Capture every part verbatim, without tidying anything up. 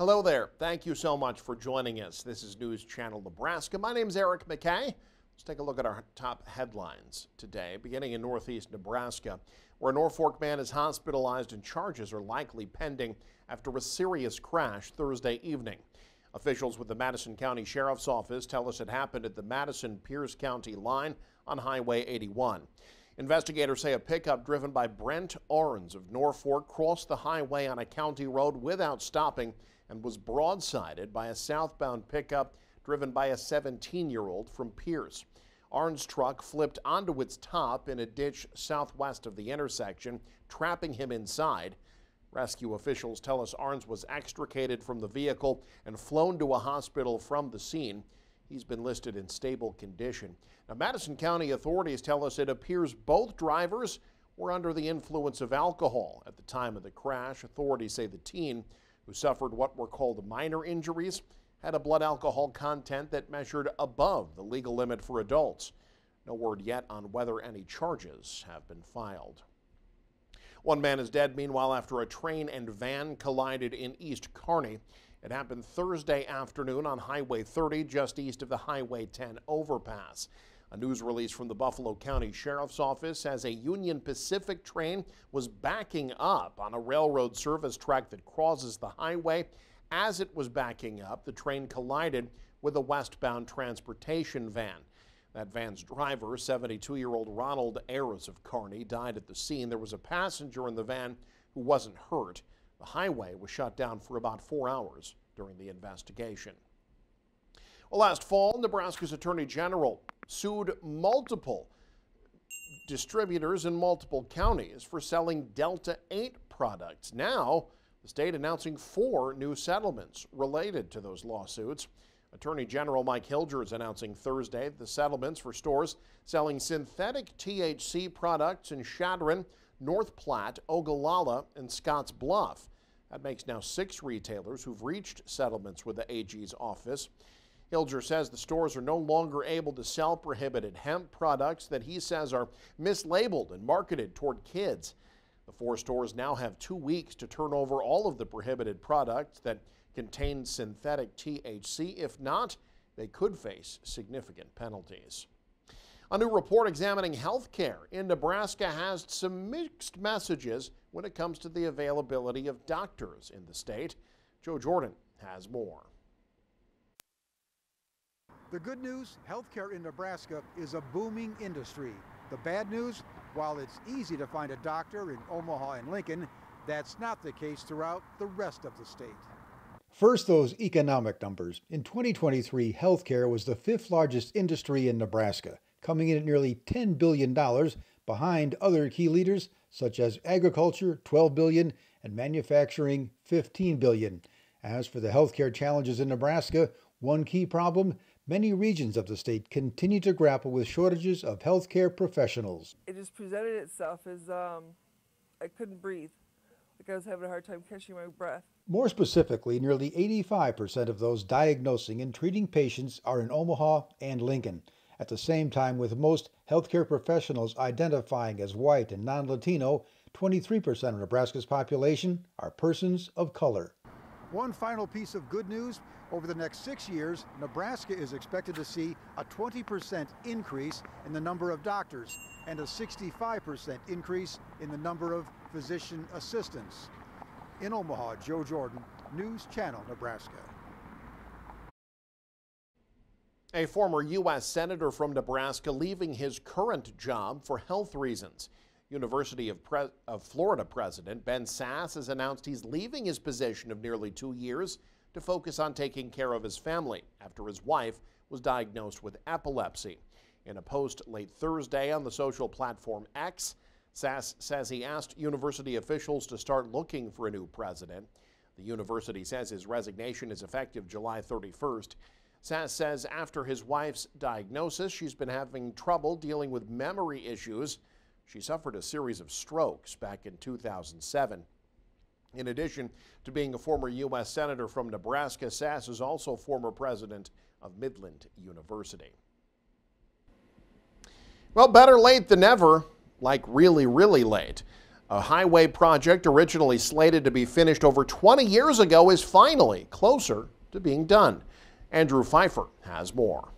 Hello there. Thank you so much for joining us. This is News Channel Nebraska. My name is Eric McKay. Let's take a look at our top headlines today, beginning in northeast Nebraska, where a Norfolk man is hospitalized and charges are likely pending after a serious crash Thursday evening. Officials with the Madison County Sheriff's Office tell us it happened at the Madison-Pierce County line on Highway eighty-one. Investigators say a pickup driven by Brent Orrins of Norfolk crossed the highway on a county road without stopping and was broadsided by a southbound pickup driven by a seventeen-year-old from Pierce. Orrins' truck flipped onto its top in a ditch southwest of the intersection, trapping him inside. Rescue officials tell us Orrins was extricated from the vehicle and flown to a hospital from the scene. He's been listed in stable condition. Now, Madison County authorities tell us it appears both drivers were under the influence of alcohol at the time of the crash. Authorities say the teen, who suffered what were called minor injuries, had a blood alcohol content that measured above the legal limit for adults. No word yet on whether any charges have been filed. One man is dead, meanwhile, after a train and van collided in East Kearney. It happened Thursday afternoon on Highway thirty, just east of the Highway ten overpass. A news release from the Buffalo County Sheriff's Office says a Union Pacific train was backing up on a railroad service track that crosses the highway. As it was backing up, the train collided with a westbound transportation van. That van's driver, seventy-two-year-old Ronald Ayres of Kearney, died at the scene. There was a passenger in the van who wasn't hurt. The highway was shut down for about four hours during the investigation. Well, last fall, Nebraska's Attorney General sued multiple distributors in multiple counties for selling Delta eight products. Now, the state announcing four new settlements related to those lawsuits. Attorney General Mike Hilger is announcing Thursday the settlements for stores selling synthetic T H C products in Chadron, North Platte, Ogallala, and Scotts Bluff. That makes now six retailers who've reached settlements with the A G's office. Hilger says the stores are no longer able to sell prohibited hemp products that he says are mislabeled and marketed toward kids. The four stores now have two weeks to turn over all of the prohibited products that contain synthetic T H C. If not, they could face significant penalties. A new report examining health care in Nebraska has some mixed messages when it comes to the availability of doctors in the state. Joe Jordan has more. The good news, healthcare in Nebraska is a booming industry. The bad news, while it's easy to find a doctor in Omaha and Lincoln, that's not the case throughout the rest of the state. First, those economic numbers. In twenty twenty-three, healthcare was the fifth largest industry in Nebraska, coming in at nearly ten billion dollars behind other key leaders such as agriculture, twelve billion dollars, and manufacturing, fifteen billion dollars. As for the healthcare challenges in Nebraska, one key problem, many regions of the state continue to grapple with shortages of healthcare professionals. It just presented itself as um, I couldn't breathe, like I was having a hard time catching my breath. More specifically, nearly eighty-five percent of those diagnosing and treating patients are in Omaha and Lincoln. At the same time, with most healthcare professionals identifying as white and non-Latino, twenty-three percent of Nebraska's population are persons of color. One final piece of good news, over the next six years, Nebraska is expected to see a twenty percent increase in the number of doctors and a sixty-five percent increase in the number of physician assistants. In Omaha, Joe Jordan, News Channel Nebraska. A former U S Senator from Nebraska leaving his current job for health reasons. University of, Pre of Florida President Ben Sasse has announced he's leaving his position of nearly two years to focus on taking care of his family after his wife was diagnosed with epilepsy. In a post late Thursday on the social platform X, Sasse says he asked university officials to start looking for a new president. The university says his resignation is effective July thirty-first. Sasse says after his wife's diagnosis, she's been having trouble dealing with memory issues. She suffered a series of strokes back in two thousand seven. In addition to being a former U S Senator from Nebraska, Sasse is also former president of Midland University. Well, better late than never, like really, really late. A highway project originally slated to be finished over twenty years ago is finally closer to being done. Andrew Pfeiffer has more.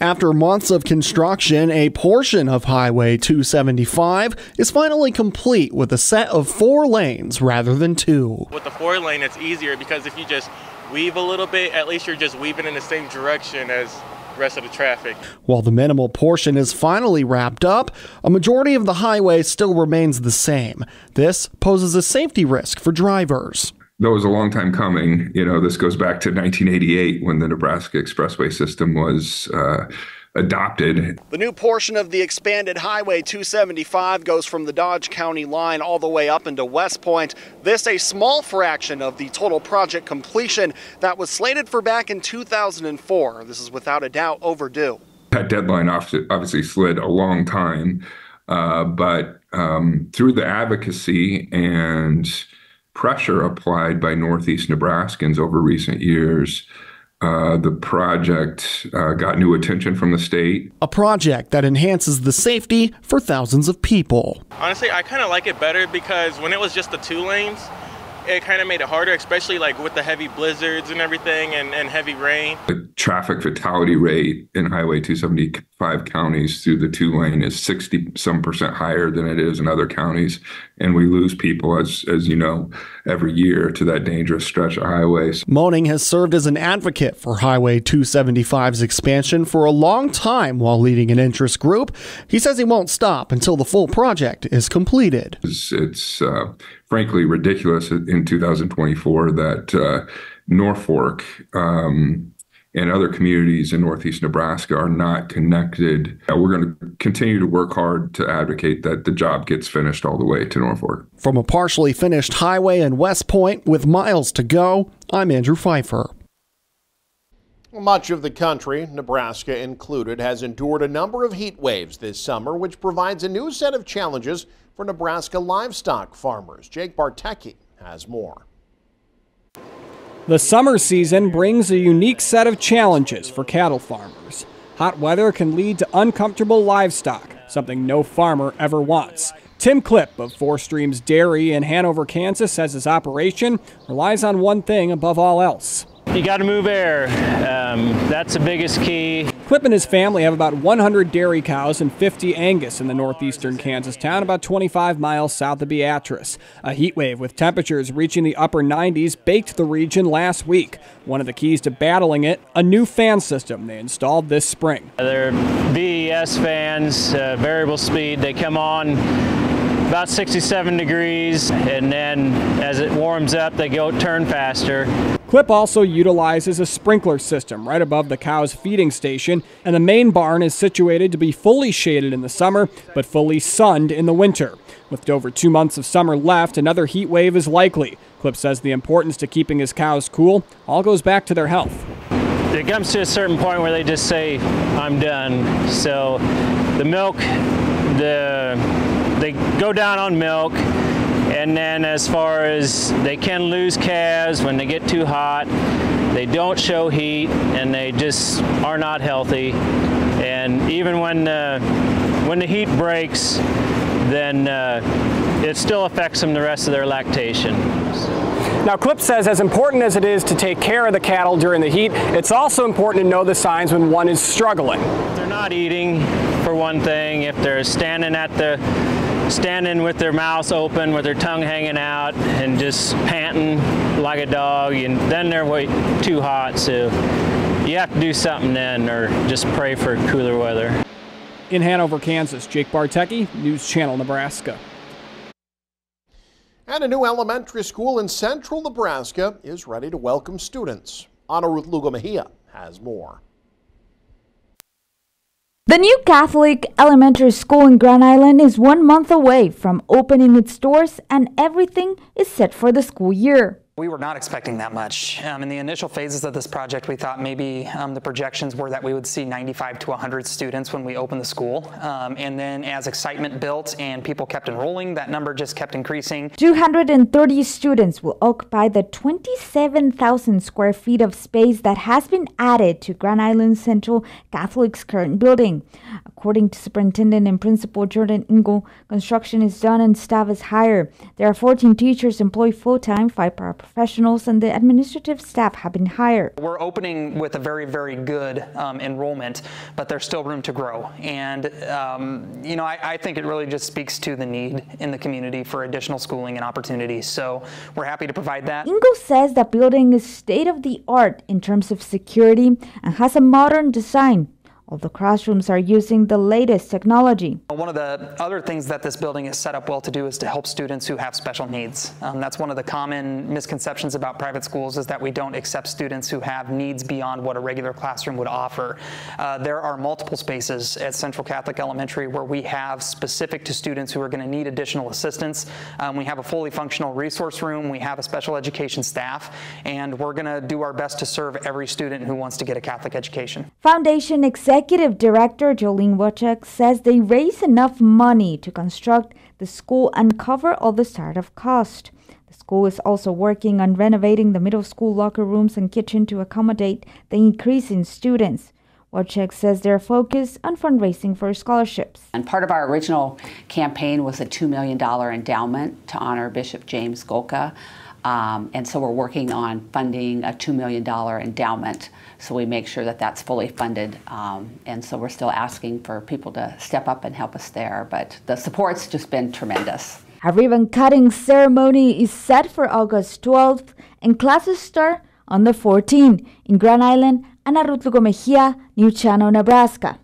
After months of construction, a portion of Highway two seventy-five is finally complete with a set of four lanes rather than two. With the four lane, it's easier because if you just weave a little bit, at least you're just weaving in the same direction as the rest of the traffic. While the minimal portion is finally wrapped up, a majority of the highway still remains the same. This poses a safety risk for drivers. Though it was a long time coming, you know, this goes back to nineteen eighty-eight when the Nebraska expressway system was uh, adopted. The new portion of the expanded Highway two seventy-five goes from the Dodge County line all the way up into West Point. This a small fraction of the total project completion that was slated for back in two thousand four. This is without a doubt overdue. That deadline obviously slid a long time, uh, but um, through the advocacy and pressure applied by Northeast Nebraskans over recent years, uh, the project uh, got new attention from the state. A project that enhances the safety for thousands of people. Honestly, I kind of like it better because when it was just the two lanes, it kind of made it harder, especially like with the heavy blizzards and everything and, and heavy rain. The traffic fatality rate in Highway two seventy-five counties through the two lane is sixty some percent higher than it is in other counties. And we lose people, as, as you know, every year to that dangerous stretch of highways. Moning has served as an advocate for Highway two seventy-five's expansion for a long time while leading an interest group. He says he won't stop until the full project is completed. It's, it's uh, frankly ridiculous in two thousand twenty-four that uh, Norfolk um, and other communities in Northeast Nebraska are not connected. Uh, we're going to continue to work hard to advocate that the job gets finished all the way to Norfolk. From a partially finished highway in West Point with miles to go, I'm Andrew Pfeiffer. Much of the country, Nebraska included, has endured a number of heat waves this summer, which provides a new set of challenges for Nebraska livestock farmers. Jake Bartecki has more. The summer season brings a unique set of challenges for cattle farmers. Hot weather can lead to uncomfortable livestock, something no farmer ever wants. Tim Klipp of Four Streams Dairy in Hanover, Kansas says his operation relies on one thing above all else. You got to move air. Um, that's the biggest key. Klipp and his family have about one hundred dairy cows and fifty Angus in the northeastern Kansas town, about twenty-five miles south of Beatrice. A heat wave with temperatures reaching the upper nineties baked the region last week. One of the keys to battling it, a new fan system they installed this spring. They're V E S fans, uh, variable speed. They come on about sixty-seven degrees, and then as it warms up, they go turn faster. Klipp also utilizes a sprinkler system right above the cow's feeding station, and the main barn is situated to be fully shaded in the summer, but fully sunned in the winter. With over two months of summer left, another heat wave is likely. Klipp says the importance to keeping his cows cool all goes back to their health. It comes to a certain point where they just say, I'm done. So the milk, the... they go down on milk, and then as far as they can lose calves when they get too hot, they don't show heat, and they just are not healthy. And even when the, when the heat breaks, then uh, it still affects them the rest of their lactation. Now, Klipp says as important as it is to take care of the cattle during the heat, it's also important to know the signs when one is struggling. If they're not eating, for one thing, if they're standing at the standing with their mouths open, with their tongue hanging out, and just panting like a dog, and then they're way too hot, so you have to do something then, or just pray for cooler weather. In Hanover, Kansas, Jake Bartecki, News Channel Nebraska. And a new elementary school in central Nebraska is ready to welcome students. Ana Ruth Lugo Mejia has more. The new Catholic elementary school in Grand Island is one month away from opening its doors, and everything is set for the school year. We were not expecting that much. Um, in the initial phases of this project, we thought maybe um, the projections were that we would see ninety-five to one hundred students when we opened the school. Um, and then as excitement built and people kept enrolling, that number just kept increasing. two hundred thirty students will occupy the twenty-seven thousand square feet of space that has been added to Grand Island Central Catholic's current building. According to Superintendent and Principal Jordan Ingle, construction is done and staff is hired. There are fourteen teachers employed full-time, five paraprofessionals, and the administrative staff have been hired. We're opening with a very, very good um, enrollment, but there's still room to grow. And, um, you know, I, I think it really just speaks to the need in the community for additional schooling and opportunities. So we're happy to provide that. Ingle says that building is state-of-the-art in terms of security and has a modern design. All the classrooms are using the latest technology. One of the other things that this building is set up well to do is to help students who have special needs. Um, that's one of the common misconceptions about private schools, is that we don't accept students who have needs beyond what a regular classroom would offer. Uh, there are multiple spaces at Central Catholic Elementary where we have specific to students who are going to need additional assistance. Um, we have a fully functional resource room. We have a special education staff, and we're going to do our best to serve every student who wants to get a Catholic education. Foundation accepts Executive Director Jolene Wojcik says they raised enough money to construct the school and cover all the startup cost. The school is also working on renovating the middle school locker rooms and kitchen to accommodate the increase in students. Wojcik says they're focused on fundraising for scholarships. And part of our original campaign was a two million dollars endowment to honor Bishop James Golka. Um, and so we're working on funding a two million dollars endowment, so we make sure that that's fully funded. Um, and so we're still asking for people to step up and help us there, but the support's just been tremendous. A ribbon-cutting ceremony is set for August twelfth, and classes start on the fourteenth. In Grand Island, Ana Ruth Lugo Mejia, News Channel Nebraska.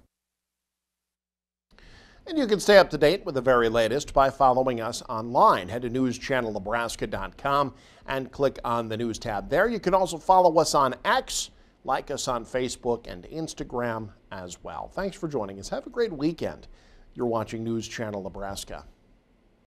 And you can stay up to date with the very latest by following us online. Head to news channel nebraska dot com and click on the news tab there. You can also follow us on X, like us on Facebook and Instagram as well. Thanks for joining us. Have a great weekend. You're watching News Channel Nebraska.